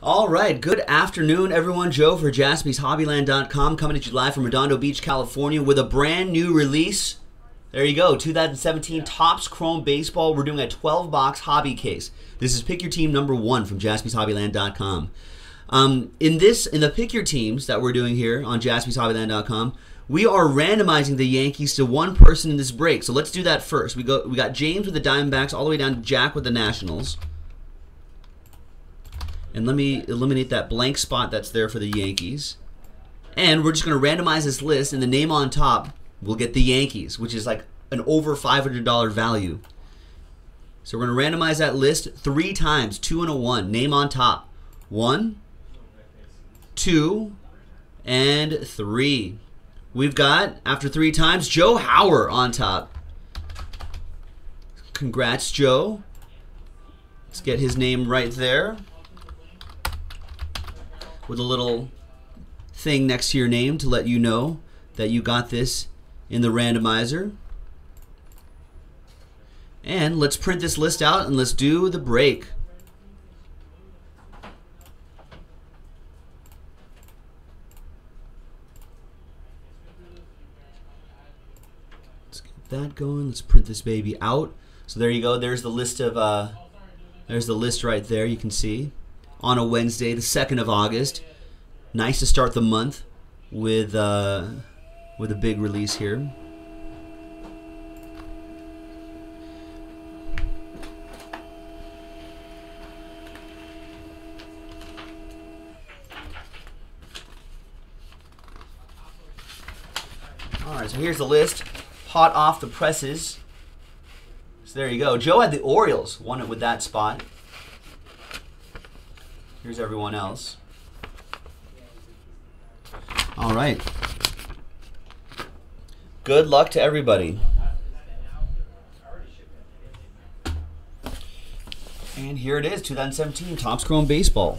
All right, good afternoon, everyone. Joe for JaspysHobbyland.com coming at you live from Redondo Beach, California with a brand new release. There you go, 2017 Topps Chrome Baseball. We're doing a 12-box hobby case. This is Pick Your Team number 1 from JaspysHobbyland.com. In the Pick Your Teams that we're doing here on JaspysHobbyland.com, we are randomizing the Yankees to one person in this break. So let's do that first. We got James with the Diamondbacks all the way down to Jack with the Nationals. And let me eliminate that blank spot that's there for the Yankees. And we're just going to randomize this list, and the name on top will get the Yankees, which is like an over $500 value. So we're going to randomize that list 3 times, 2 and a 1. Name on top. 1, 2, and 3. We've got, after 3 times, Joe Hauer on top. Congrats, Joe. Let's get his name right there, with a little thing next to your name to let you know that you got this in the randomizer. And let's print this list out and let's do the break. Let's get that going. Let's print this baby out. So there you go. There's the list of there's the list right there. You can see. On a Wednesday, the 2nd of August. Nice to start the month with a big release here. All right, so here's the list, hot off the presses. So there you go. Joe had the Orioles, won it with that spot. Here's everyone else. All right. Good luck to everybody. And here it is, 2017 Topps Chrome Baseball.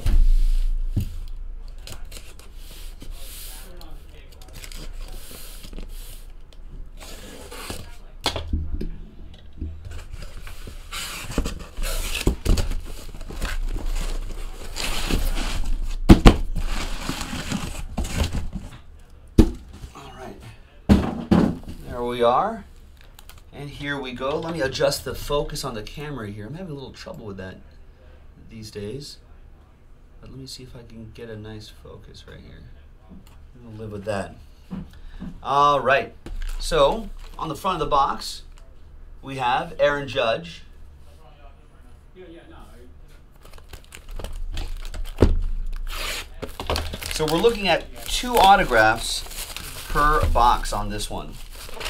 We are, and here we go. Let me adjust the focus on the camera here. I'm having a little trouble with that these days, but let me see if I can get a nice focus right here. I'm gonna live with that. All right, so on the front of the box we have Aaron Judge, so we're looking at 2 autographs per box on this one.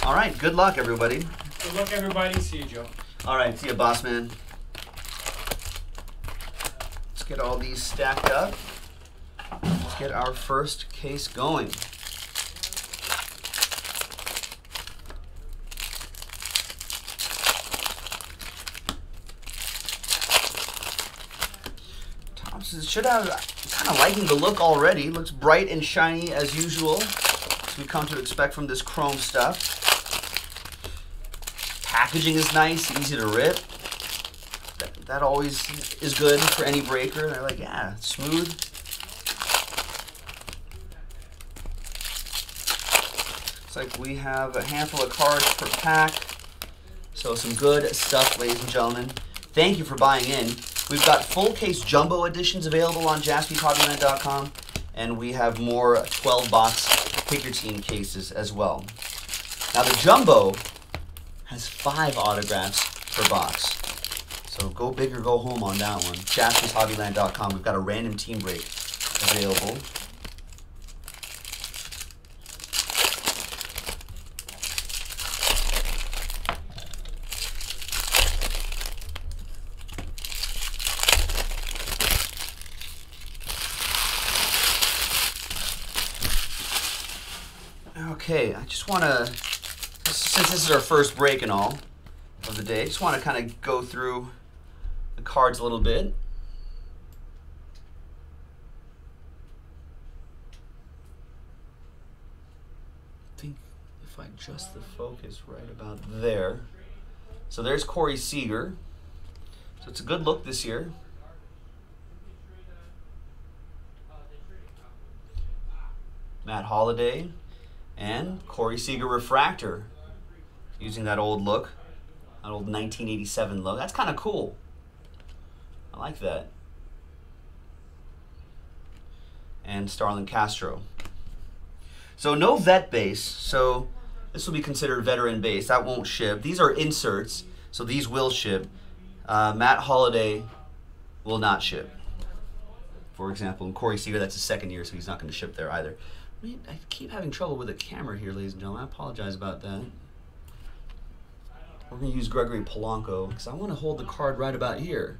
All right, good luck, everybody. Good luck, everybody. See you, Joe. All right, see you, boss man. Let's get all these stacked up. Let's get our first case going. Topps should have kind of liking the look already. Looks bright and shiny as usual, as we come to expect from this chrome stuff. Packaging is nice, easy to rip. That always is good for any breaker. They're like, yeah, smooth. It's like we have a handful of cards per pack. So some good stuff, ladies and gentlemen. Thank you for buying in. We've got full case jumbo editions available on JaspysHobbyland.com, and we have more 12-box Pick Your Team cases as well. Now the jumbo has 5 autographs per box. So go big or go home on that one. JaspysHobbyland.com. We've got a random team break available. Okay, I just want to, since this is our first break and all of the day, I just want to kind of go through the cards a little bit. I think if I adjust the focus right about there. So there's Corey Seager. So it's a good look this year. Matt Holliday, and Corey Seager refractor, using that old look, that old 1987 look. That's kind of cool. I like that. And Starlin Castro. So no vet base, so this will be considered veteran base. That won't ship. These are inserts, so these will ship. Matt Holliday will not ship, for example. And Corey Seager, that's his second year, so he's not going to ship there either. I mean, I keep having trouble with the camera here, ladies and gentlemen. I apologize about that. We're going to use Gregory Polanco because I want to hold the card right about here.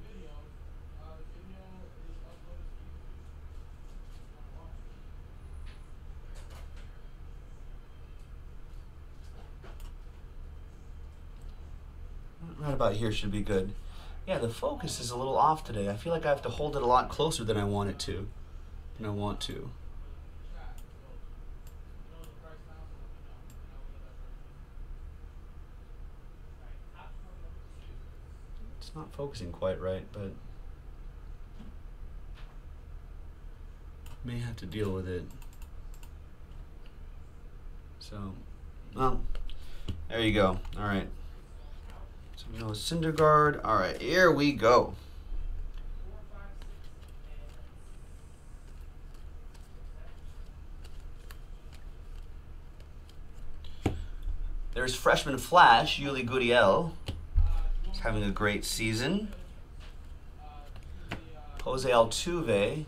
Right about here should be good. Yeah, the focus is a little off today. I feel like I have to hold it a lot closer than I want it to. It's not focusing quite right, but may have to deal with it. So, well, there you go. All right. So no Syndergaard. All right, here we go. There's freshman Flash, Yuli Gurriel. He's having a great season. Jose Altuve.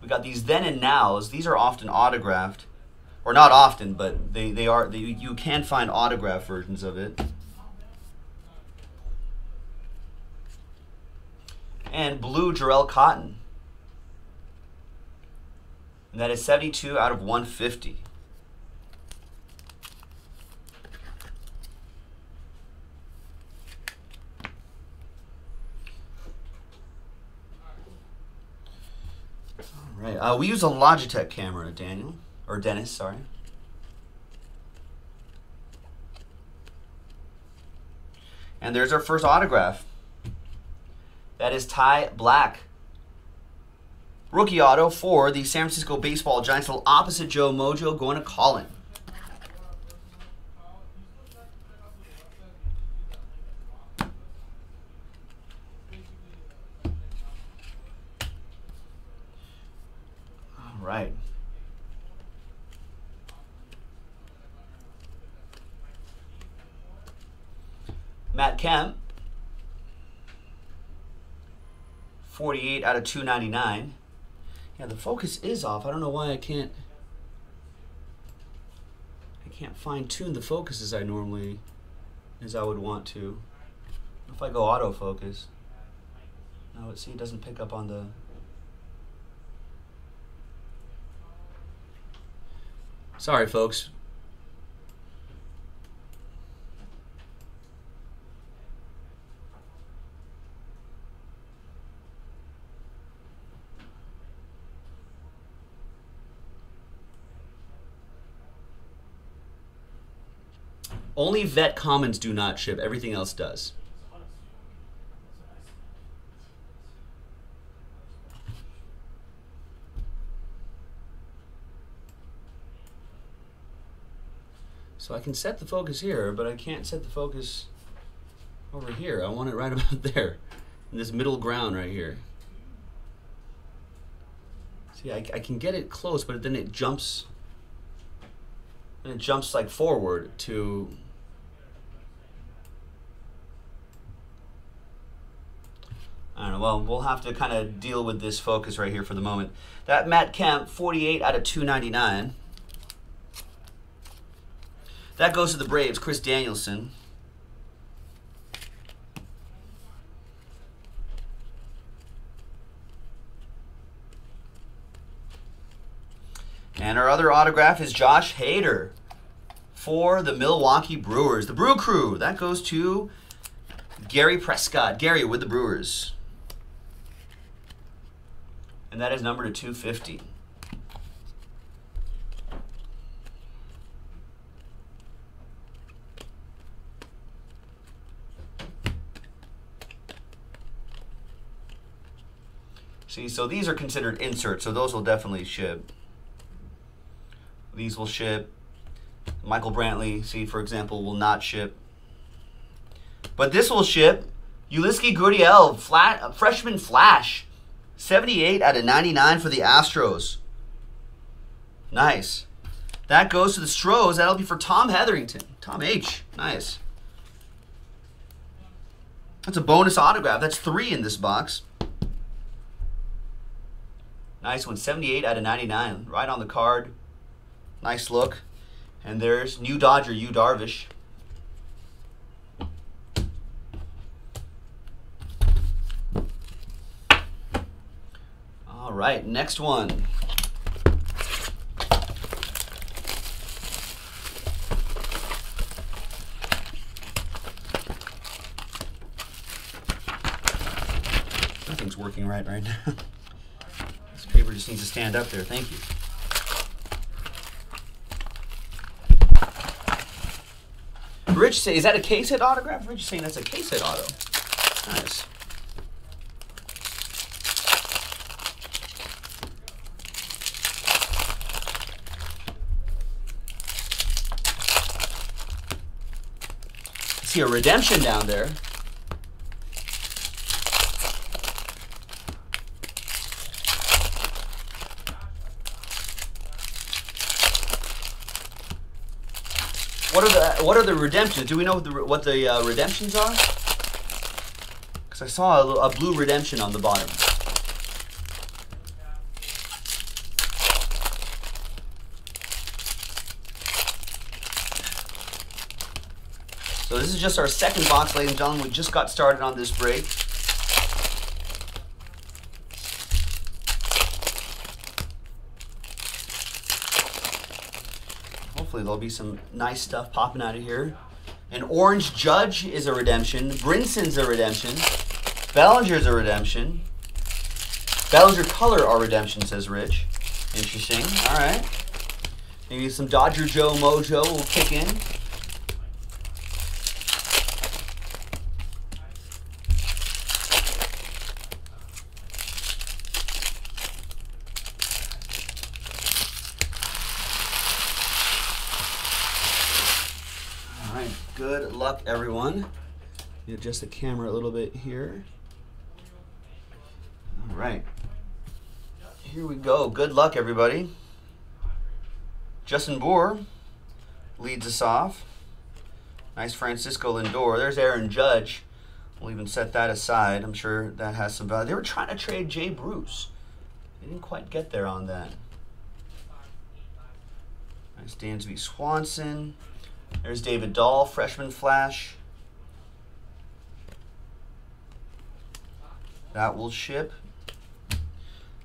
We got these then and nows. These are often autographed. Or not often, but they are, you can find autograph versions of it. And blue Jarrell Cotton. And that is 72 out of 150. All right, we use a Logitech camera, Daniel. Or Dennis, sorry. And there's our first autograph. That is Ty Blach. Rookie auto for the San Francisco Baseball Giants. Little opposite Joe Mojo going to Colin. All right. Matt Kemp, 48 out of 299. Yeah, the focus is off. I don't know why I can't fine-tune the focus as I normally, as I would want to. If I go autofocus, now see it doesn't pick up on the. Sorry, folks. Only vet commons do not ship. Everything else does. So I can set the focus here, but I can't set the focus over here. I want it right about there, in this middle ground right here. See, I can get it close, but then it jumps. And it jumps like forward to I don't know. Well, we'll have to kind of deal with this focus right here for the moment. That Matt Kemp, 48 out of 299. That goes to the Braves, Chris Danielson. And our other autograph is Josh Hader for the Milwaukee Brewers. The Brew Crew. That goes to Gary Prescott. Gary with the Brewers. And that is numbered to 250. See, so these are considered inserts, so those will definitely ship. These will ship. Michael Brantley, see, for example, will not ship. But this will ship. Yuli Gurriel, freshman flash. 78 out of 99 for the Astros. Nice. That goes to the Stros. That'll be for Tom Hetherington. Tom H. Nice. That's a bonus autograph. That's 3 in this box. Nice one. 78 out of 99. Right on the card. Nice look. And there's new Dodger, Yu Darvish. All right, next one. Nothing's working right now. This paper just needs to stand up there. Thank you. Rich say, is that a case hit autograph? Rich is saying that's a case hit auto. Nice. I see a redemption down there. What are the redemptions? Do we know what the redemptions are? Because I saw a blue redemption on the bottom. So this is just our second box, ladies and gentlemen. We just got started on this break. There'll be some nice stuff popping out of here. An Orange Judge is a redemption. Brinson's a redemption. Bellinger's a redemption. Bellinger color are redemption, says Rich. Interesting. All right. Maybe some Dodger Joe mojo will kick in. Everyone, you adjust the camera a little bit here. All right, here we go. Good luck, everybody. Justin Bour leads us off. Nice Francisco Lindor. There's Aaron Judge. We'll even set that aside. I'm sure that has some value. They were trying to trade Jay Bruce. They didn't quite get there on that. Nice Dansby Swanson. There's David Dahl, freshman flash. That will ship.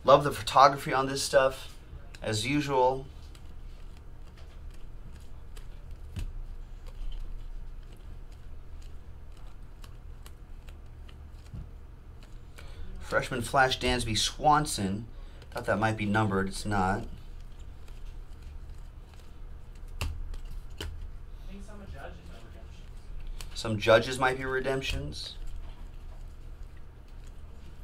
Love the photography on this stuff, as usual. Freshman flash Dansby Swanson. Thought that might be numbered, it's not. Some judges might be redemptions.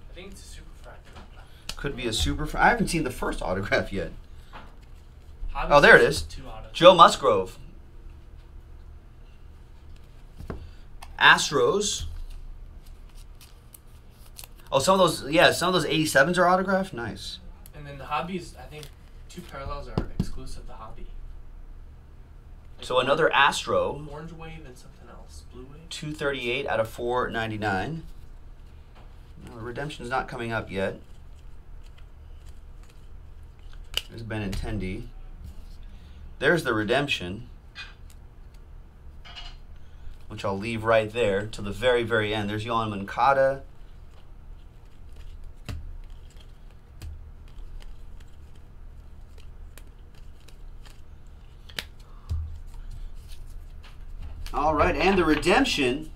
I think it's a super fractal. Could be a super fractal. I haven't seen the first autograph yet. Oh, there it is. Joe Musgrove. Astros. Oh, some of those, yeah, some of those 87s are autographed. Nice. And then the hobbies, I think 2 parallels are exclusive to hobby. Like so another Astro. Orange wave and something else. Blue wave. 238 out of 499. No, the redemption's not coming up yet. There's Benintendi. There's the redemption, which I'll leave right there till the very, very end. There's Yoán Moncada. All right, and the redemption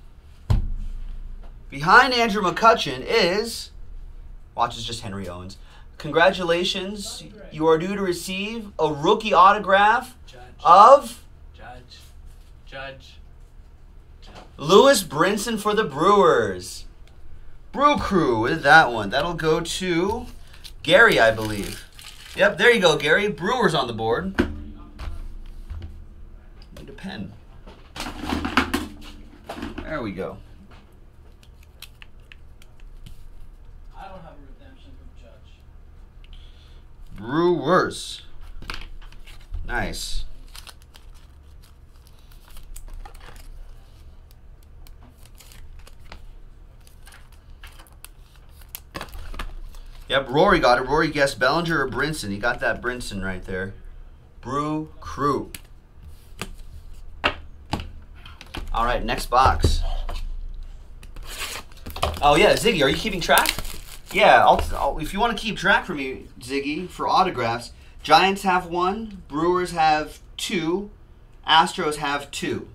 behind Andrew McCutchen is, watch, it's just Henry Owens. Congratulations, you are due to receive a rookie autograph of Judge. Lewis Brinson for the Brewers. Brew Crew with that one. That'll go to Gary, I believe. Yep, there you go, Gary. Brewers on the board. Need a pen. There we go. I don't have a redemption from Judge. Brewers. Nice. Yep, Rory got it. Rory guessed Bellinger or Brinson. He got that Brinson right there. Brew Crew. All right, next box. Oh, yeah, Ziggy, are you keeping track? Yeah, if you want to keep track for me, Ziggy, for autographs, Giants have one, Brewers have two, Astros have two.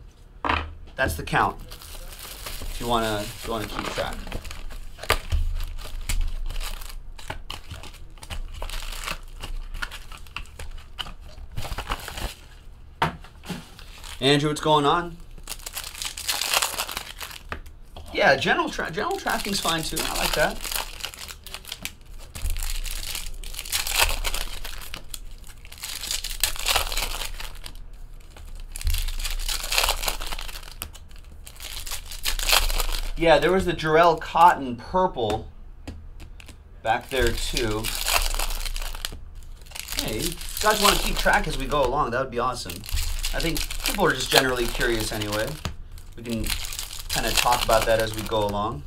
That's the count if you want to keep track. Andrew, what's going on? Yeah, general tracking's fine too. I like that. Yeah, there was the Jarrell Cotton purple back there too. Hey, if you guys want to keep track as we go along, that would be awesome. I think people are just generally curious anyway. We can kind of talk about that as we go along.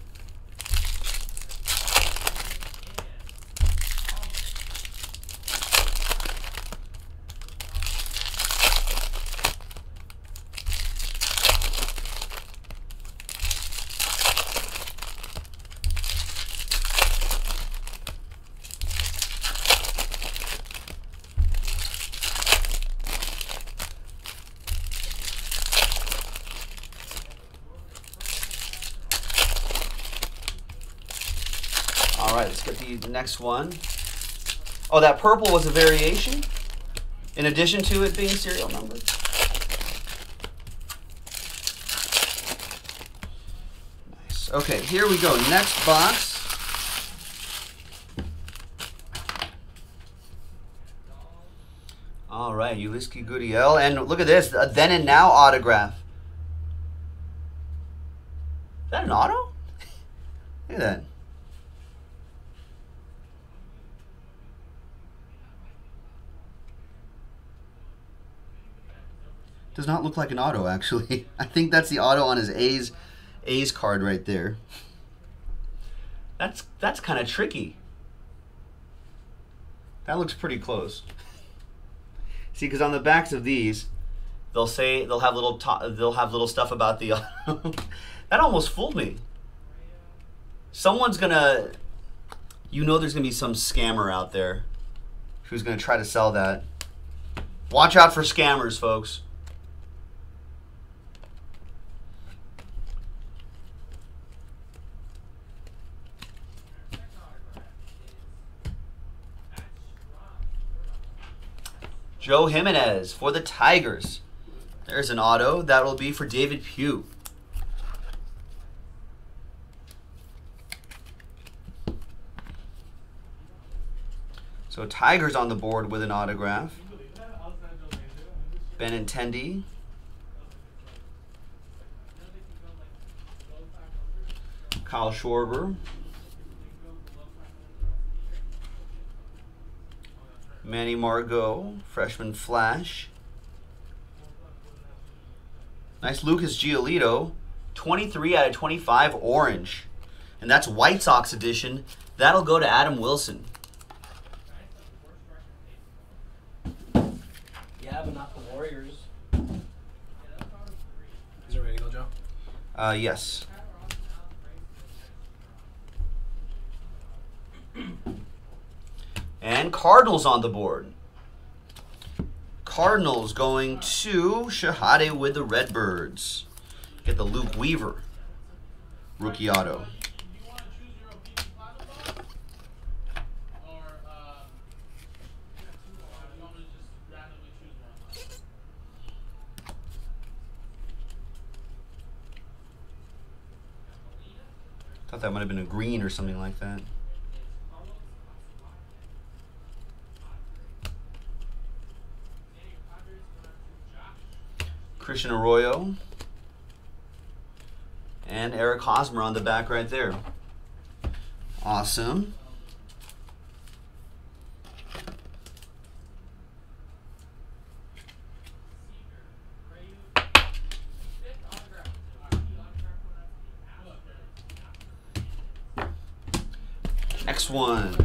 Next one. Oh, that purple was a variation in addition to it being serial numbered. Nice. Okay, here we go. Next box. All right, Yuli Gurriel. And look at this, a then and now autograph. Is that an auto? Look at that. Does not look like an auto, actually. I think that's the auto on his A's card right there. That's kind of tricky. That looks pretty close. See, because on the backs of these, they'll have little stuff about the auto. That almost fooled me. Someone's gonna, you know, there's gonna be some scammer out there who's gonna try to sell that. Watch out for scammers, folks. Joe Jimenez for the Tigers. There's an auto. That'll be for David Pugh. So Tigers on the board with an autograph. Benintendi. Kyle Schwarber. Manny Margot, freshman flash. Nice Lucas Giolito, 23 out of 25 orange. And that's White Sox edition. That'll go to Adam Wilson. Yeah, but not the Warriors. Is it ready to go, Joe? Yes. And Cardinals on the board. Cardinals going to Shahade with the Redbirds. Get the Luke Weaver rookie auto. Thought that might have been a green or something like that. Christian Arroyo, and Eric Hosmer on the back right there. Awesome. Next one.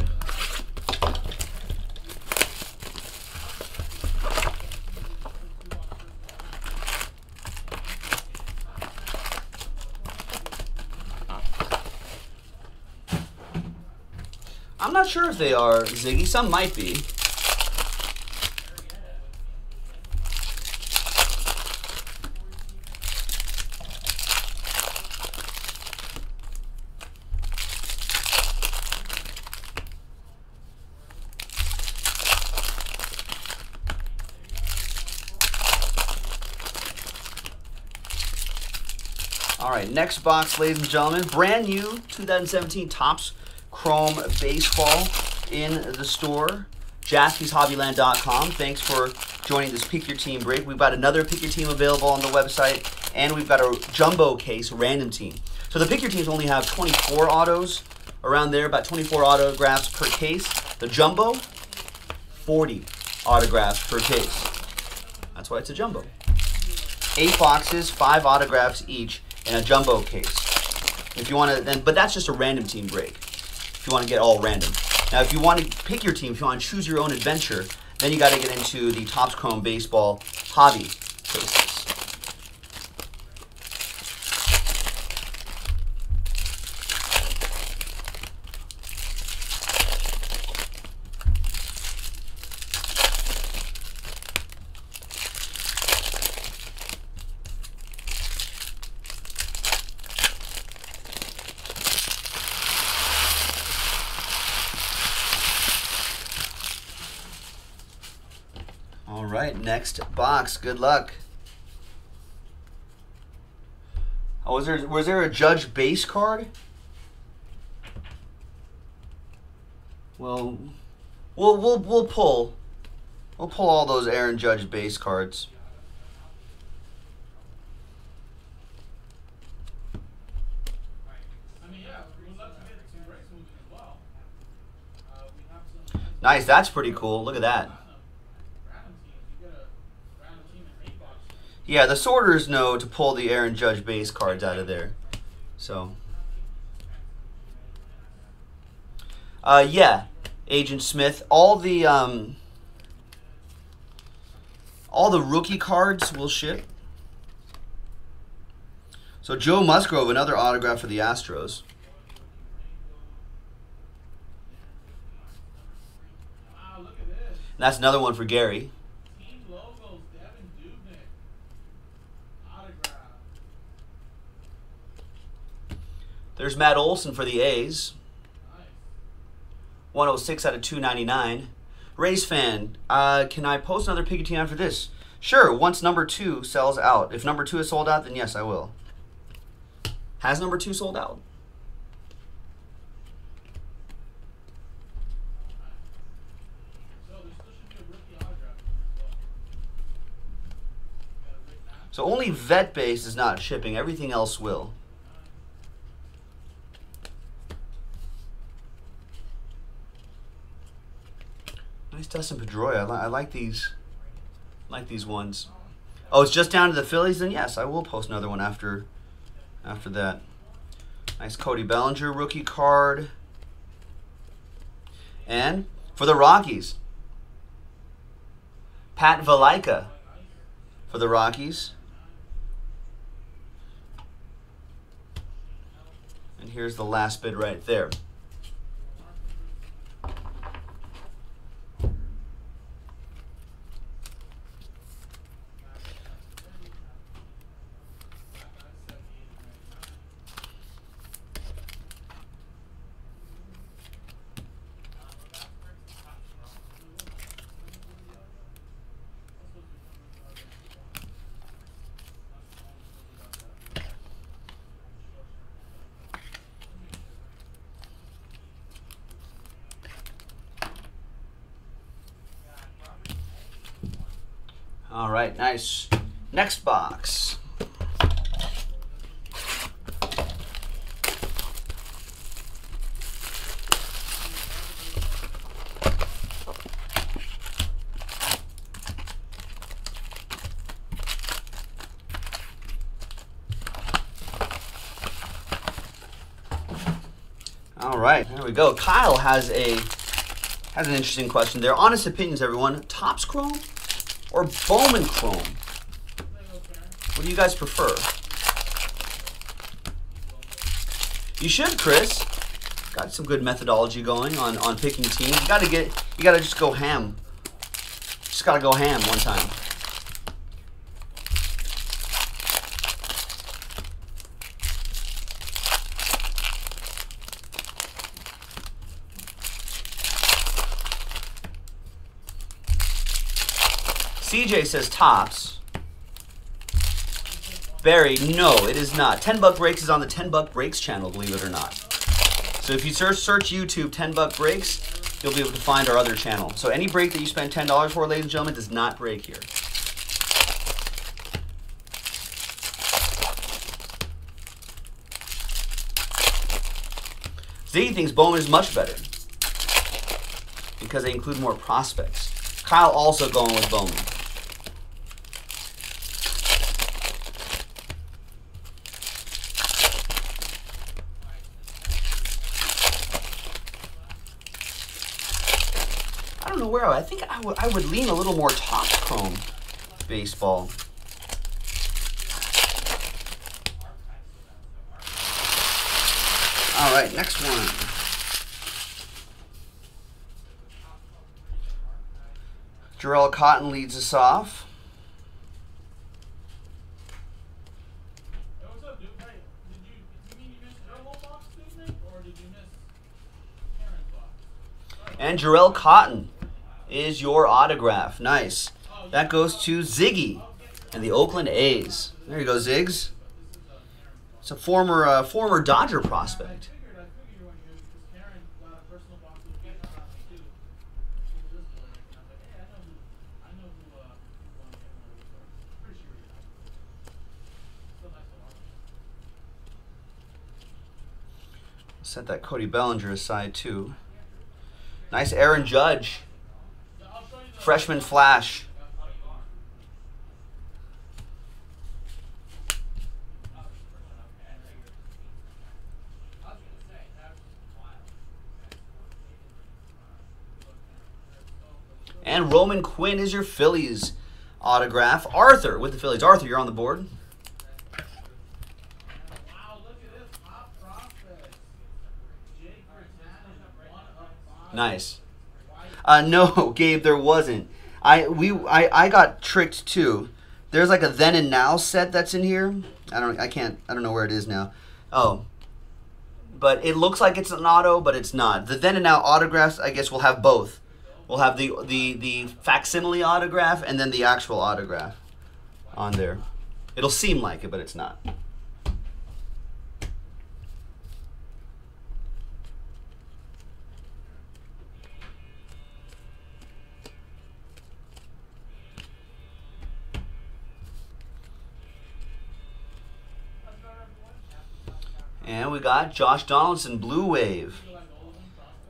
I'm not sure if they are, Ziggy. Some might be. Next box, ladies and gentlemen, brand new 2017 Topps Chrome Baseball in the store, JaspysHobbyland.com. Thanks for joining this Pick Your Team break. We've got another Pick Your Team available on the website, and we've got a jumbo case random team. So the Pick Your Teams only have 24 autos around there, about 24 autographs per case. The jumbo, 40 autographs per case. That's why it's a jumbo. 8 boxes, 5 autographs each, in a jumbo case. If you want to, then, but that's just a random team break. If you want to get all random. Now, if you want to pick your team, if you want to choose your own adventure, then you got to get into the Topps Chrome Baseball hobby cases. Next box. Good luck. Oh, was there a Judge base card? Well, we'll pull all those Aaron Judge base cards. Nice. That's pretty cool. Look at that. Yeah, the sorters know to pull the Aaron Judge base cards out of there. So, yeah, Agent Smith. All the rookie cards will ship. So Joe Musgrove, another autograph for the Astros. And that's another one for Gary. There's Matt Olson for the A's. 106 out of 299. Rays fan, can I post another Pick Your Team for this? Sure, once number 2 sells out. If number 2 is sold out, then yes, I will. Has number 2 sold out? So only vet base is not shipping. Everything else will. Nice Dustin Pedroia. I like these. Like these ones. Oh, it's just down to the Phillies? Then yes, I will post another one after that. Nice Cody Bellinger rookie card. And for the Rockies, Pat Valaika for the Rockies. And here's the last bid right there. All right, nice. Next box. All right, there we go. Kyle has an interesting question. They're honest opinions, everyone. Topps Chrome or Bowman Chrome? What do you guys prefer? You should, Chris. Got some good methodology going on picking teams. You gotta just go ham. Just gotta go ham one time. CJ says Topps. Barry, no, it is not. 10 Buck Breaks is on the 10 Buck Breaks channel, believe it or not. So if you search YouTube 10 Buck Breaks, you'll be able to find our other channel. So any break that you spend $10 for, ladies and gentlemen, does not break here. Z thinks Bowman is much better because they include more prospects. Kyle also going with Bowman. I think I would lean a little more Topps Chrome baseball. All right, next one. Jarrell Cotton leads us off. And Jarrell Cotton is your autograph. Nice. That goes to Ziggy and the Oakland A's. There you go, Ziggs. It's a former Dodger prospect. Set that Cody Bellinger aside too. Nice Aaron Judge. Freshman Flash. And Roman Quinn is your Phillies autograph. Arthur with the Phillies. Arthur, you're on the board. Nice. No, Gabe, there wasn't. I got tricked too. There's like a then and now set that's in here. I don't know where it is now. Oh, but it looks like it's an auto, but it's not. The then and now autographs, I guess we'll have both. We'll have the facsimile autograph and then the actual autograph on there. It'll seem like it, but it's not. And we got Josh Donaldson, Blue Wave.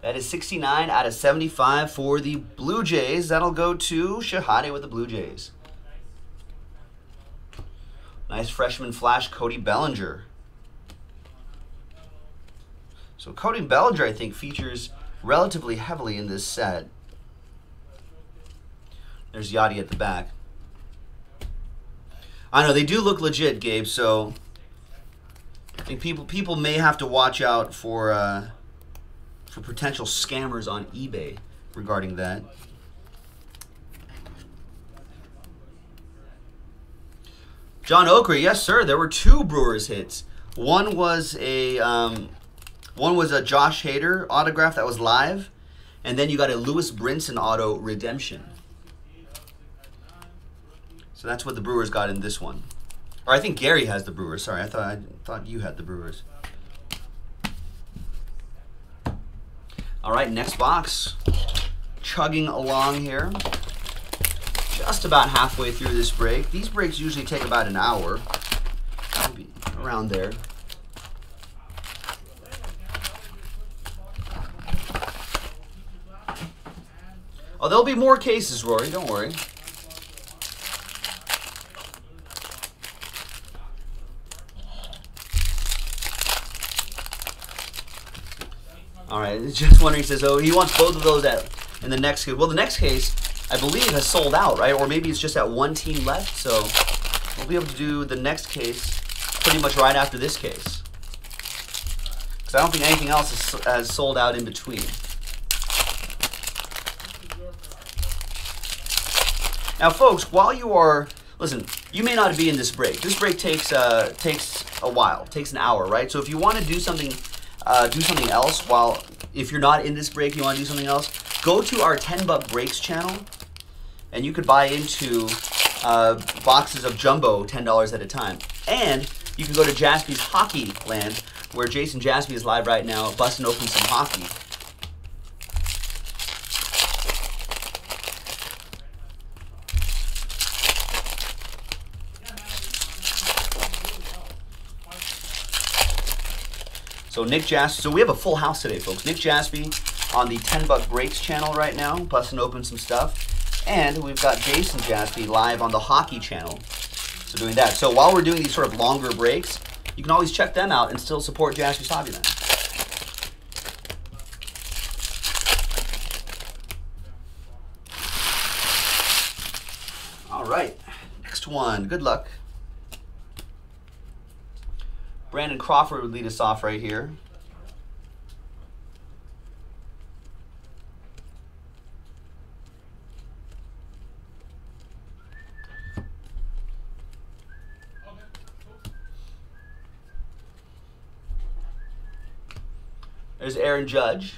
That is 69 out of 75 for the Blue Jays. That'll go to Shahade with the Blue Jays. Nice freshman flash, Cody Bellinger. So Cody Bellinger, I think, features relatively heavily in this set. There's Yachty at the back. I know, they do look legit, Gabe, so I think people may have to watch out for potential scammers on eBay regarding that. John Oakley, yes sir. There were two Brewers hits. One was a Josh Hader autograph that was live, and then you got a Lewis Brinson auto redemption. So that's what the Brewers got in this one. Or I think Gary has the Brewers. Sorry, I thought you had the Brewers. All right, next box. Chugging along here. just about halfway through this break. These breaks usually take about an hour, maybe around there. Oh, there'll be more cases, Rory, don't worry. All right, Jeff Wondering says, oh, he wants both of those at in the next case. Well, the next case, I believe, has sold out, right? Or maybe it's just at one team left, so we'll be able to do the next case pretty much right after this case. Because I don't think anything else has sold out in between. Now, folks, while you are, listen, you may not be in this break. This break takes a while, takes an hour, right? So if you want to do something... do something else while, if you're not in this break, you want to do something else, go to our $10 breaks channel and you could buy into boxes of jumbo $10 at a time. And you can go to Jaspy's Hockey Land where Jason Jaspy is live right now busting open some hockey. So Nick Jaspy, so we have a full house today, folks. Nick Jaspy on the $10 breaks channel right now, busting open some stuff. And we've got Jason Jaspy live on the hockey channel. So doing that. So while we're doing these sort of longer breaks, you can always check them out and still support Jaspy's Hobbyland. All right, next one, good luck. Brandon Crawford would lead us off right here. There's Aaron Judge.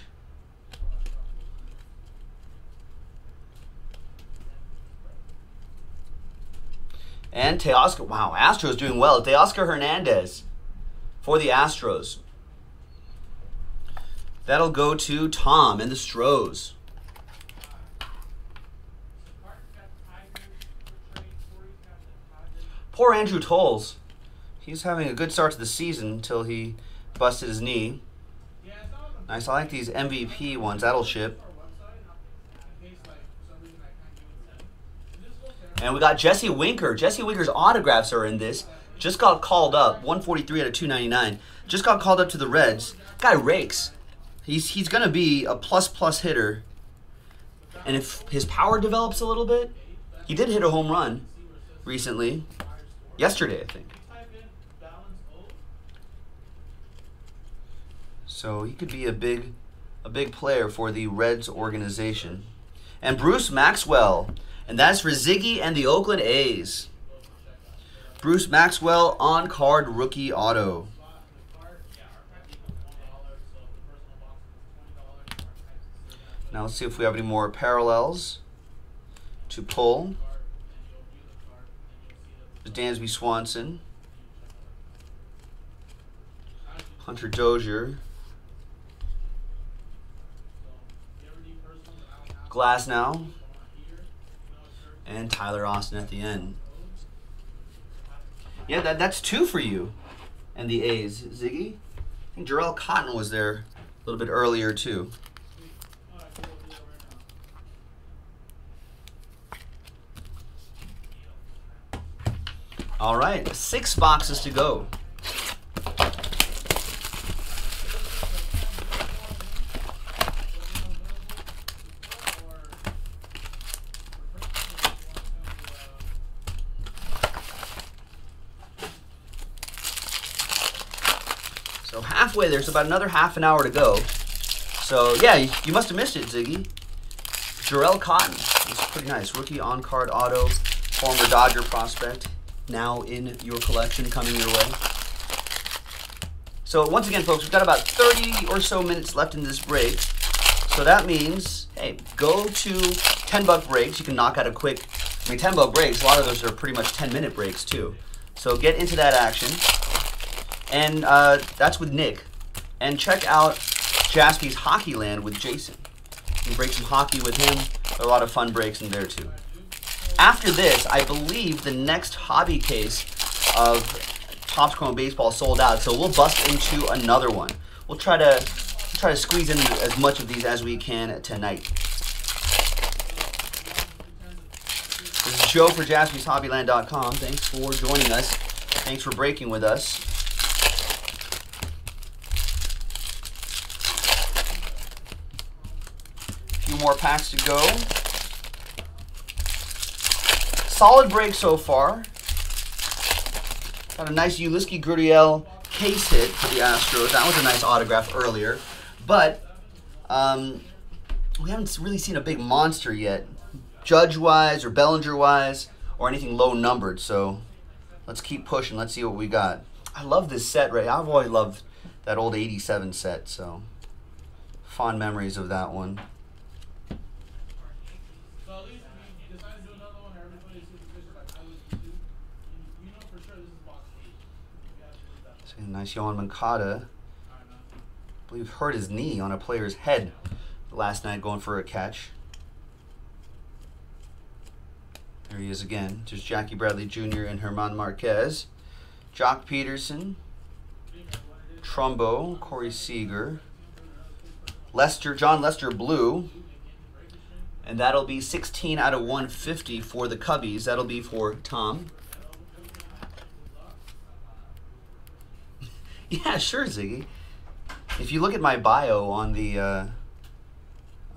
And Teoscar, wow, Astros doing well. Teoscar Hernandez. For the Astros. That'll go to Tom and the Stros. Poor Andrew Toles. He's having a good start to the season until he busted his knee. Nice, I like these MVP ones. That'll ship. And we got Jesse Winker. Jesse Winker's autographs are in this. Just got called up, 143 out of 299. Just got called up to the Reds. Guy rakes. He's going to be a plus-plus hitter. And if his power develops a little bit, he did hit a home run recently. Yesterday, I think. So he could be a big player for the Reds organization. And Bruce Maxwell. And that's for Ziggy and the Oakland A's. Bruce Maxwell on-card rookie auto. Now let's see if we have any more parallels to pull. Dansby Swanson. Hunter Dozier. Glasnow. And Tyler Austin at the end. Yeah, that's two for you and the A's, Ziggy. I think Jarrell Cotton was there a little bit earlier, too. All right, 6 boxes to go. Halfway there, so about another half an hour to go. So yeah, you must have missed it, Ziggy. Jarrell Cotton, it's pretty nice. Rookie on-card auto, former Dodger prospect, now in your collection, coming your way. So once again, folks, we've got about 30 or so minutes left in this break. So that means, hey, go to $10 breaks. You can knock out a quick, I mean, $10 breaks, a lot of those are pretty much 10-minute breaks too. So get into that action. And that's with Nick. And check out Jaspy's Hockey Land with Jason. You can break some hockey with him. There are a lot of fun breaks in there, too. After this, I believe the next hobby case of Topps Chrome Baseball sold out, so we'll bust into another one. We'll try to squeeze in as much of these as we can tonight. This is Joe for JaspysHobbyland.com. Thanks for joining us. Thanks for breaking with us. A few more packs to go. Solid break so far. Got a nice Yuli Gurriel case hit for the Astros. That was a nice autograph earlier. But we haven't really seen a big monster yet, Judge-wise or Bellinger-wise or anything low-numbered. So let's keep pushing. Let's see what we got. I love this set, right? I've always loved that old 87 set, so fond memories of that one. Nice Yoán Moncada. I believe hurt his knee on a player's head last night going for a catch. There he is again. Just Jackie Bradley Jr. and Germán Marquez. Jock Peterson. Trumbo. Corey Seager. Lester. John Lester Blue. And that'll be 16 out of 150 for the Cubbies. That'll be for Tom. Yeah, sure, Ziggy. If you look at my bio on the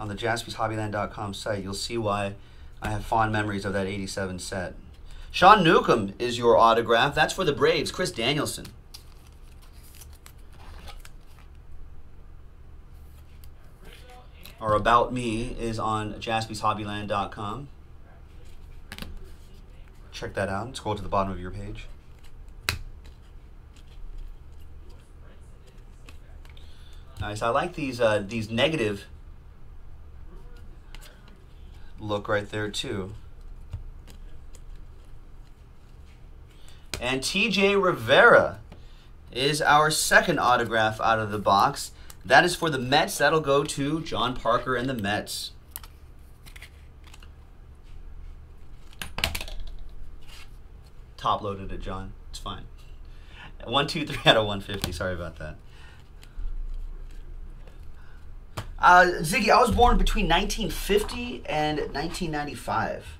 JaspysHobbyland.com site, you'll see why I have fond memories of that 87 set. Sean Newcomb is your autograph. That's for the Braves, Chris Danielson. Our About Me is on JaspysHobbyland.com. Check that out. Scroll to the bottom of your page. Nice. I like these negative look right there too. And TJ Rivera is our second autograph out of the box. That is for the Mets. That'll go to John Parker and the Mets. Top loaded it, John. It's fine. 123 out of 150. Sorry about that. Ziggy, I was born between 1950 and 1995.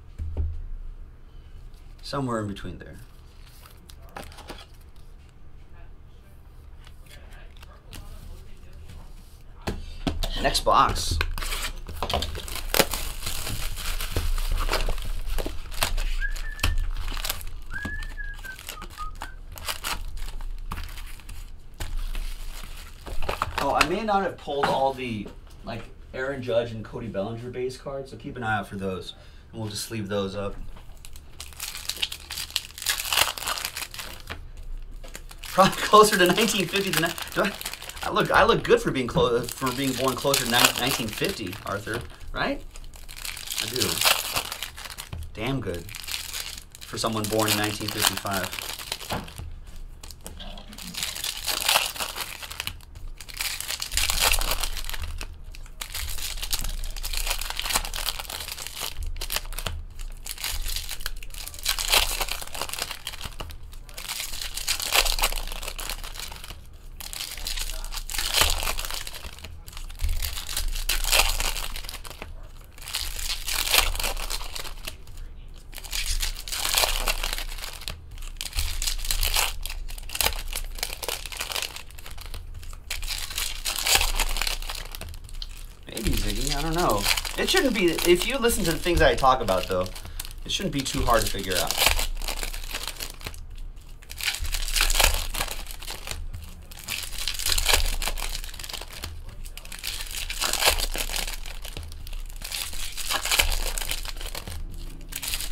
Somewhere in between there. Next box. Oh, I may not have pulled all the like Aaron Judge and Cody Bellinger base cards, so keep an eye out for those. And we'll just sleeve those up. Probably closer to 1950 than I look good for being close, for being born closer to 1950, Arthur, right? I do. Damn good for someone born in 1955. It shouldn't be, if you listen to the things that I talk about, though, it shouldn't be too hard to figure out.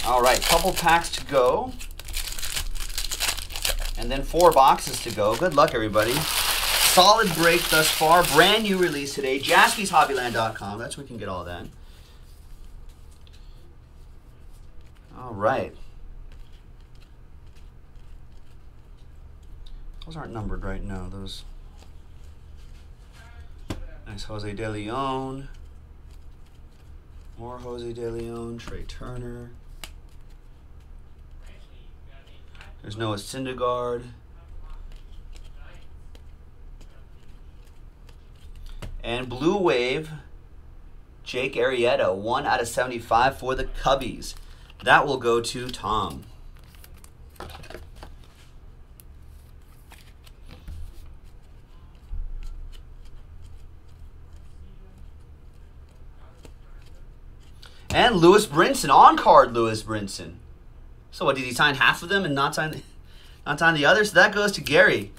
All right, couple packs to go. And then 4 boxes to go. Good luck, everybody. Solid break thus far. Brand new release today. JaspysHobbyland.com. That's where we can get all that. All right. Those aren't numbered right now. Those. Nice Jose de Leon. More Jose de Leon. Trey Turner. There's Noah Syndergaard. And Blue Wave, Jake Arrieta, 1/75 for the Cubbies. That will go to Tom. And Lewis Brinson, on card Lewis Brinson. So what, did he sign half of them and not sign the others? So that goes to Gary.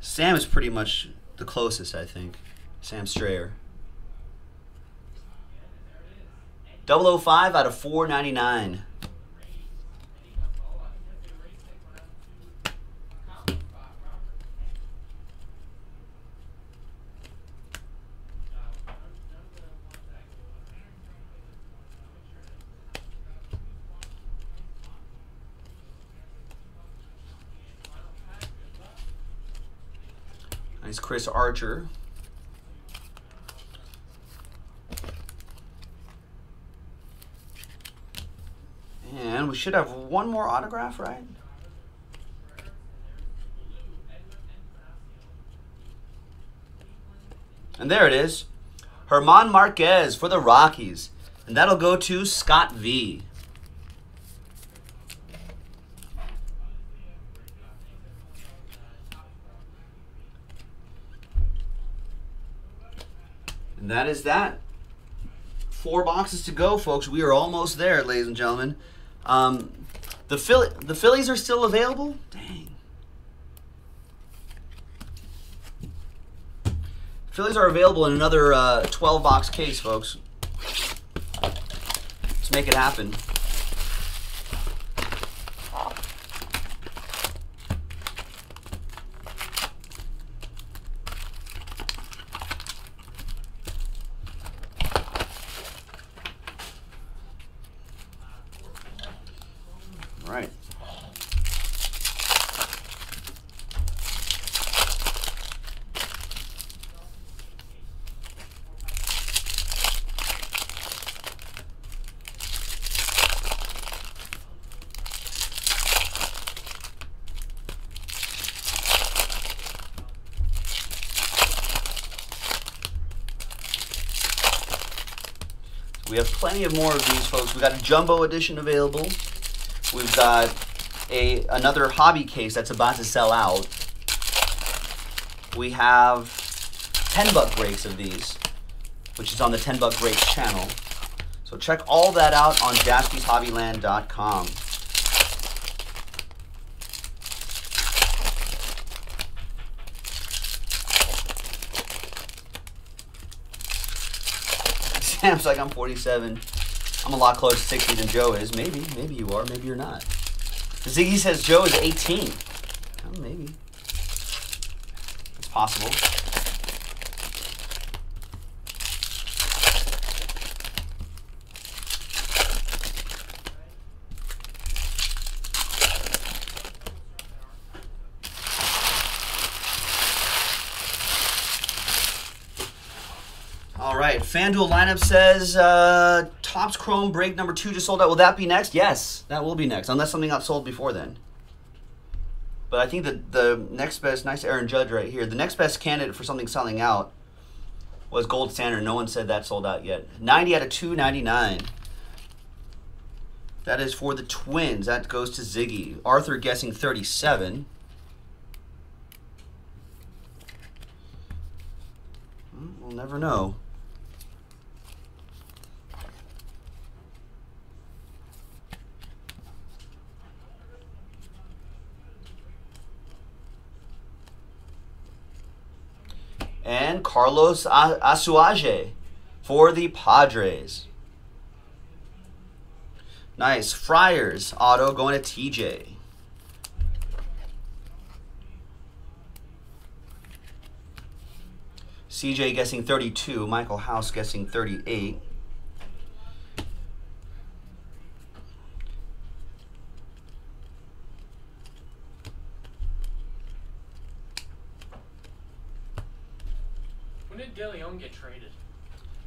Sam is pretty much the closest, I think. Sam Strayer. 005/499. Nice Chris Archer. And we should have one more autograph, right? And there it is. Germán Márquez for the Rockies. And that'll go to Scott V. And that is that. 4 boxes to go, folks. We are almost there, ladies and gentlemen. The Phillies are still available? Dang. Phillies are available in another 12-box case, folks. Let's make it happen. We have plenty of more of these, folks. We've got a jumbo edition available. We've got another hobby case that's about to sell out. We have 10-buck breaks of these, which is on the 10-buck breaks channel. So check all that out on JaspysHobbyland.com. Sam's like, I'm 47. I'm a lot closer to 60 than Joe is. Maybe you are, maybe you're not. Ziggy says Joe is 18. Oh, maybe. It's possible. FanDuel lineup says Topps Chrome break number 2 just sold out. Will that be next? Yes, that will be next, unless something got sold before then. But I think that the next best, nice Aaron Judge right here. The next best candidate for something selling out was Gold Standard. No one said that sold out yet. 90/299. That is for the Twins. That goes to Ziggy. Arthur guessing 37. We'll never know. And Carlos Asuage for the Padres. Nice. Friars auto going to TJ. CJ guessing 32. Michael House guessing 38. De Leon get traded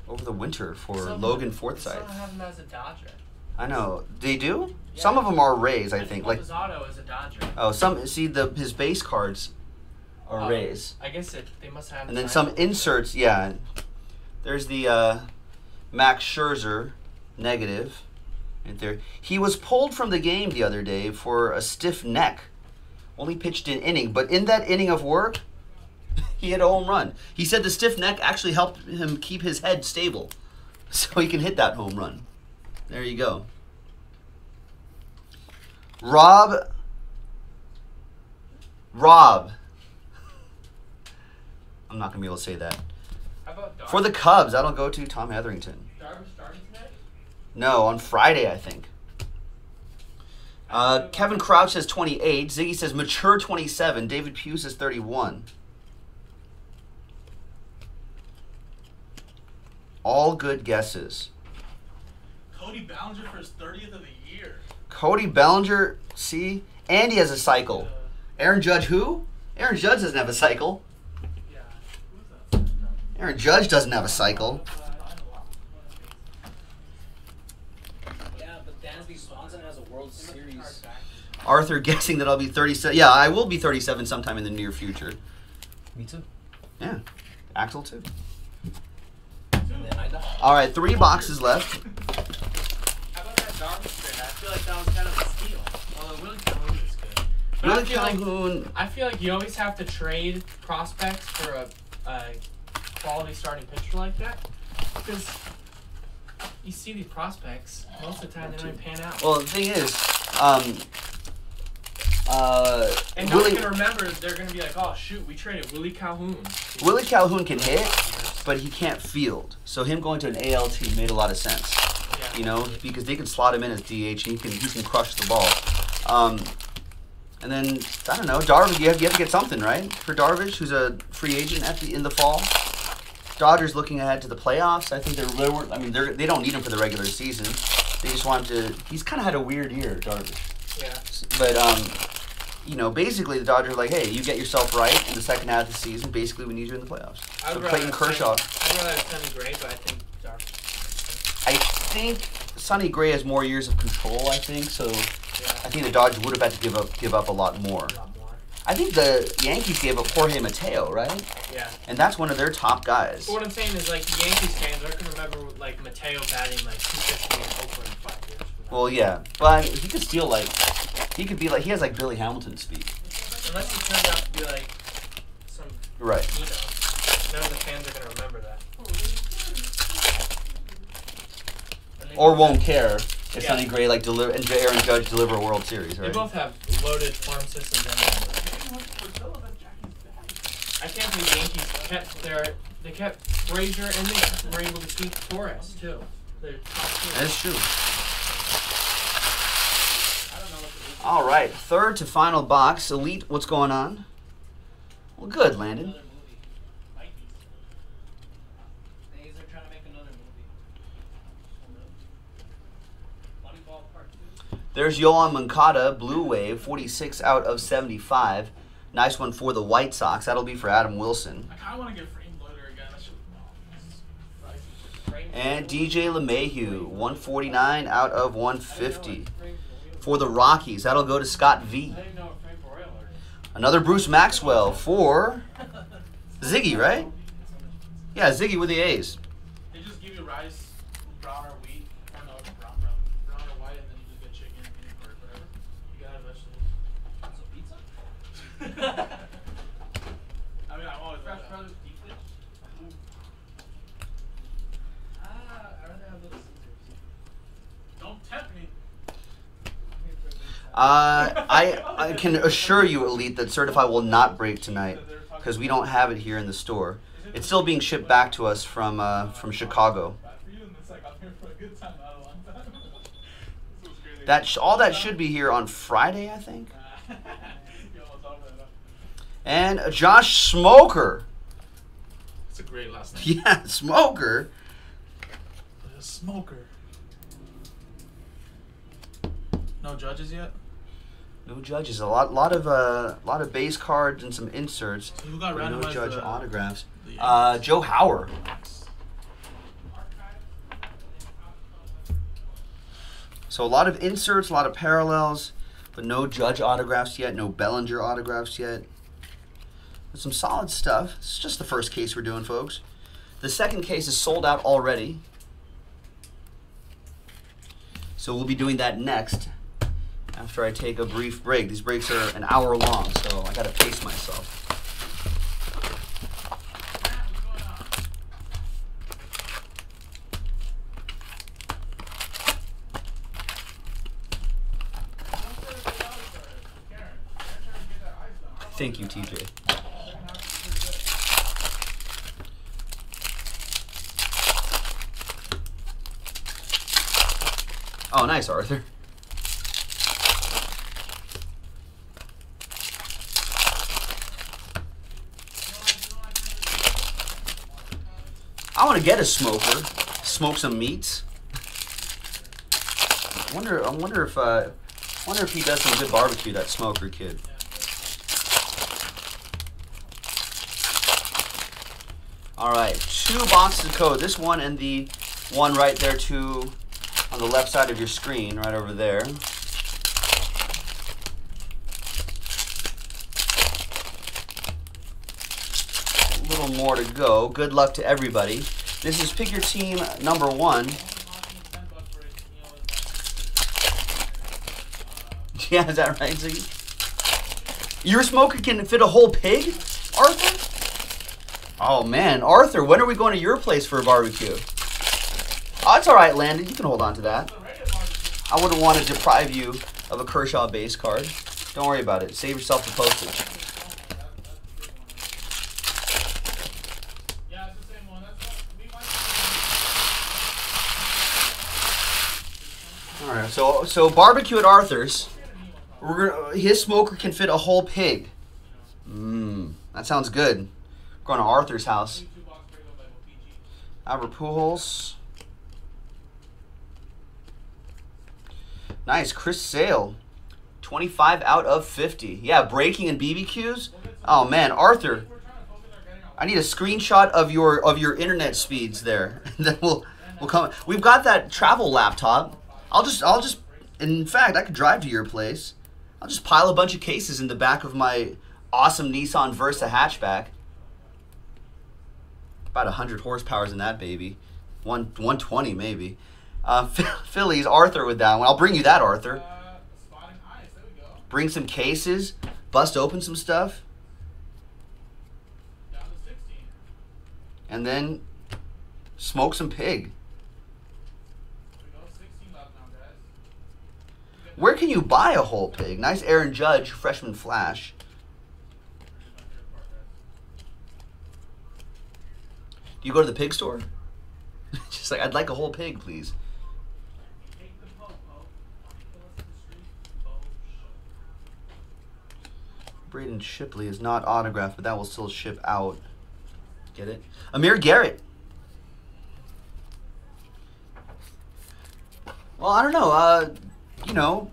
over the winter for Logan Forsythe. Still have him as a Dodger. I know they do. Yeah. Some of them are Rays, I think. Like Lozado is a Dodger. Oh, some see the his base cards are Rays. I guess they must have. And then some inserts, yeah. There's the Max Scherzer negative. Right there. He was pulled from the game the other day for a stiff neck. Only pitched an inning, but in that inning of work, he hit a home run. He said the stiff neck actually helped him keep his head stable so he can hit that home run. There you go. Rob. I'm not going to be able to say that. How about Darvish? For the Cubs, I don't go to Tom Hetherington. Darvish starting today? No, on Friday, I think. Kevin Crouch says 28. Ziggy says mature 27. David Pugh says 31. All good guesses. Cody Bellinger for his 30th of the year. Cody Bellinger, see? And he has a cycle. Aaron Judge who? Aaron Judge doesn't have a cycle. Yeah. Aaron Judge doesn't have a cycle. Yeah, but Dansby Swanson has a World Series. Arthur guessing that I'll be 37. Yeah, I will be 37 sometime in the near future. Me too. Yeah. Axel too. All right, 3 boxes left. How about that Darvish trade? I feel like that was kind of a steal. Well, Willie Calhoun is good. But Willie Calhoun. Like, I feel like you always have to trade prospects for a quality starting pitcher like that because you see the prospects most of the time they don't even pan out. Well, the thing is, and no one can remember. They're gonna be like, oh shoot, we traded Willie Calhoun. Willie Calhoun can hit, but he can't field. So him going to an AL team made a lot of sense, yeah. You know, because they can slot him in as DH and he can crush the ball. And then I don't know, Darvish. You have to get something right for Darvish, who's a free agent in the fall. Dodgers looking ahead to the playoffs. I think they're. I mean, they don't need him for the regular season. They just want him to. He's kind of had a weird year, Darvish. Yeah. But you know, basically the Dodgers are like, hey, you get yourself right in the second half of the season. Basically, we need you in the playoffs. So Clayton Kershaw. I'd rather have Sonny Gray, but I think Darvish. I think Sonny Gray has more years of control, I think. So yeah. I think the Dodgers would have had to give up a lot more. I think the Yankees gave up Jorge Mateo, right? Yeah. And that's one of their top guys. But what I'm saying is, like, the Yankees fans, I can remember, like, Mateo batting, like, 250 in Oakland 5 years. Well, yeah. But he could steal, like... He could be like, he has like Billy Hamilton speak. Unless he turns out to be like some. Right. You know, none of the fans are going to remember that. Or won't care if yeah. Sonny Gray like deliver and Aaron Judge deliver a World Series, right? They both have loaded farm systems. I can't believe the Yankees kept they kept Frazier and they were able to keep Torres too. That's true. All right, third to final box. Elite, what's going on? Well, good, Landon. There's Yoán Moncada, Blue Wave, 46 out of 75. Nice one for the White Sox. That'll be for Adam Wilson. I kind of want to get frame loader again. And DJ LeMahieu, 149 out of 150. For the Rockies, that'll go to Scott V. Another Bruce Maxwell for Ziggy, right? Yeah, Ziggy with the A's. They just give you rice, brown or wheat, or no, brown or white, and then you just get chicken and peanut butter, whatever. You got a vegetable. So pizza? I mean, I'm always fresh brothers deeply. I rather have little scissors. Don't tempt me. I can assure you, Elite, that Certify will not break tonight because we don't have it here in the store. It's still being shipped back to us from Chicago. All that should be here on Friday, I think. And Josh Smoker. That's a great last name. Yeah, Smoker. Smoker. No judges yet. No judges. A lot of base cards and some inserts. So who got randomized? No judge autographs. Joe Hauer. So a lot of inserts, a lot of parallels, but no Judge autographs yet, no Bellinger autographs yet. But some solid stuff. It's just the first case we're doing, folks. The second case is sold out already. So we'll be doing that next after I take a brief break. These breaks are an hour long, so I gotta pace myself. Thank you, TJ. Oh, nice, Arthur. I want to get a smoker, smoke some meats. I wonder if he does some good barbecue, that smoker kid. All right, two boxes of code. This one and the one right there, too, on the left side of your screen, right over there. A little more to go. Good luck to everybody. This is Pick Your Team number 1. Yeah, is that right, Ziggy? Your smoker can fit a whole pig, Arthur? Oh, man. Arthur, when are we going to your place for a barbecue? Oh, it's all right, Landon. You can hold on to that. I wouldn't want to deprive you of a Kershaw base card. Don't worry about it. Save yourself the postage. All right, so barbecue at Arthur's. His smoker can fit a whole pig. Mmm, that sounds good. Going to Arthur's house. Albert Pujols. Nice, Chris Sale. 25 out of 50. Yeah, breaking and BBQs. Oh man, Arthur. I need a screenshot of your internet speeds there. Then we'll come. We've got that travel laptop. I'll just. In fact, I could drive to your place. I'll just pile a bunch of cases in the back of my awesome Nissan Versa hatchback. About 100 horsepowers in that baby. 120 maybe. Phillies, Arthur with that one. I'll bring you that, Arthur. Ice, there we go. Bring some cases. Bust open some stuff. Down to 16. And then smoke some pig. There we go. 16 left now, guys. Where can you buy a whole pig? Nice Aaron Judge, freshman flash. You go to the pig store? Just like, I'd like a whole pig, please. Braden Shipley is not autographed, but that will still ship out. Get it? Amir Garrett. Well, I don't know.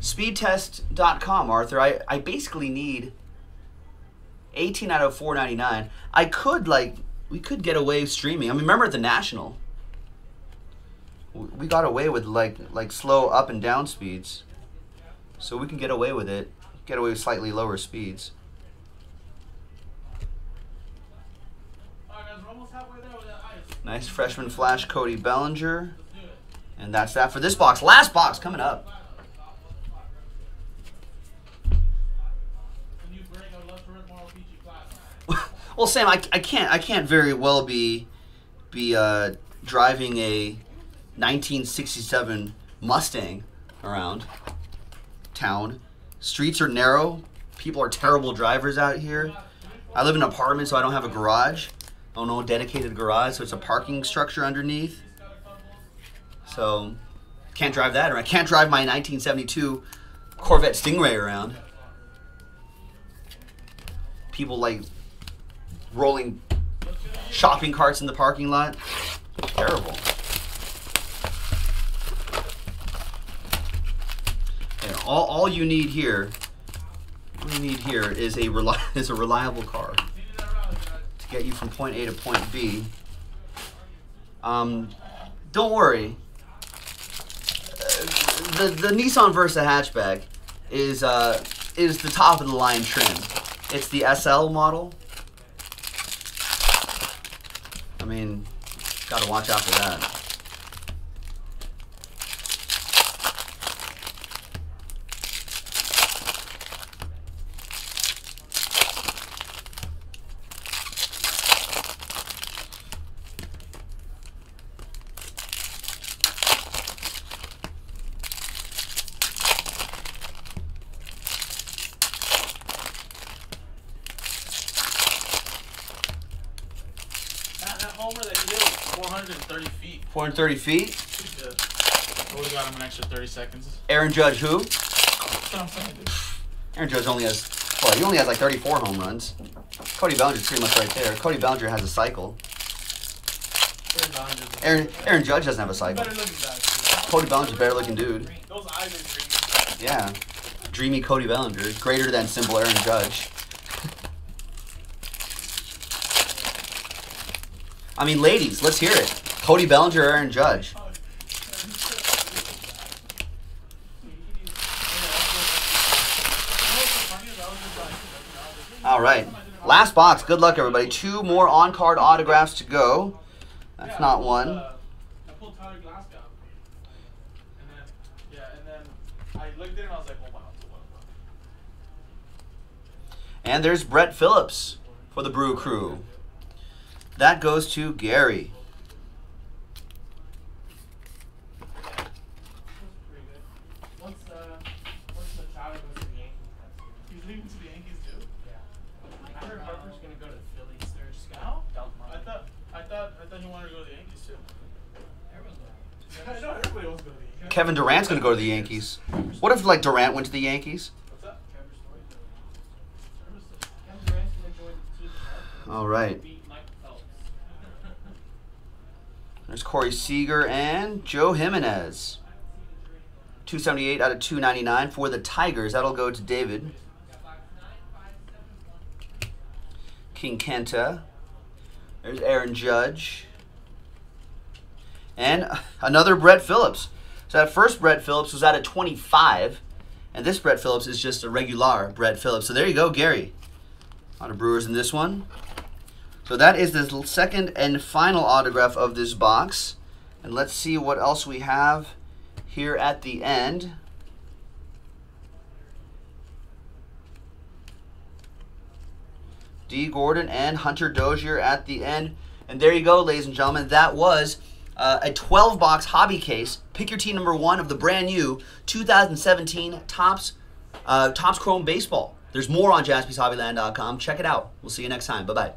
Speedtest.com, Arthur. I basically need 18 out of 499. I could, like, we could get away streaming. I mean, remember at the National, we got away with like slow up and down speeds, so we can get away with it. Get away with slightly lower speeds. Nice freshman flash, Cody Bellinger, and that's that for this box. Last box coming up. Well, Sam, I can't very well be driving a 1967 Mustang around town. Streets are narrow. People are terrible drivers out here. I live in an apartment, so I don't have a garage. I don't own a dedicated garage, so it's a parking structure underneath. So can't drive that, or I can't drive my 1972 Corvette Stingray around. People like rolling shopping carts in the parking lot. Terrible. And all you need here, is a reliable car to get you from point A to point B. Don't worry. The Nissan Versa hatchback is the top of the line trim. It's the SL model. I mean, gotta watch out for that. Homer that he hit was 430 feet. 430 feet? Yeah. Always got him an extra 30 seconds. Aaron Judge who? That's what I'm saying, dude. Aaron Judge only has, well, he only has like 34 home runs. Cody Bellinger's pretty much right there. Cody Bellinger has a cycle. Aaron Judge doesn't have a cycle. Better looking guy. Cody Bellinger's a better looking dude. Those eyes are dreamy. Yeah. Dreamy Cody Bellinger. Greater than simple Aaron Judge. I mean, ladies, let's hear it. Cody Bellinger or Aaron Judge? All right. Last box. Good luck, everybody. Two more on-card autographs to go. That's not one. I pulled Tyler Glass down. And then I looked at it and I was like, oh, wow. And there's Brett Phillips for the Brew Crew. That goes to Gary. Once the child goes to the Yankees, he's leaving to the Yankees too. Yeah, I heard Harper's gonna go to the Phillies. They're just gonna dump him. I thought he wanted to go to the Yankees too. Everyone's going. I know everybody wants to go to the Yankees. Kevin Durant's gonna go to the Yankees. What if like Durant went to the Yankees? What's up? Kevin Durant's gonna join the team. All right. There's Corey Seager and Joe Jimenez. 278 out of 299 for the Tigers. That'll go to David. King Kenta. There's Aaron Judge. And another Brett Phillips. So that first Brett Phillips was out of 25. And this Brett Phillips is just a regular Brett Phillips. So there you go, Gary. A lot of Brewers in this one. So that is the second and final autograph of this box. And let's see what else we have here at the end. D. Gordon and Hunter Dozier at the end. And there you go, ladies and gentlemen. That was a 12-box hobby case. Pick your team number one of the brand new 2017 Topps Chrome Baseball. There's more on JaspysHobbyland.com. Check it out. We'll see you next time. Bye-bye.